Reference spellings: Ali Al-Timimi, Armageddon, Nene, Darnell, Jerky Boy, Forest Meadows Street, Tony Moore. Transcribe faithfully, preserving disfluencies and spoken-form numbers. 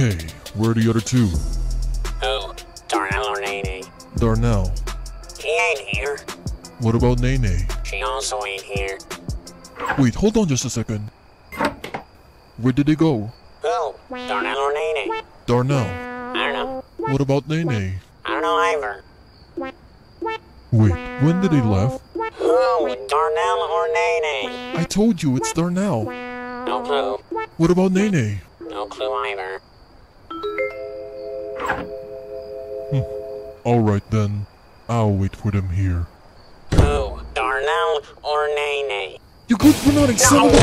Okay, where are the other two? Oh, Darnell or Nene. Darnell. He ain't here. What about Nene? She also ain't here. Wait, hold on just a second. Where did they go? Who? Darnell or Nene? Darnell. I don't know. What about Nene? I don't know either. Wait, when did they leave? Who? Darnell or Nene? I told you, it's Darnell. No clue. What about Nene? No clue either. Hm. Alright then. I'll wait for them here. Who? Darnell or Nene? You good for not accepting?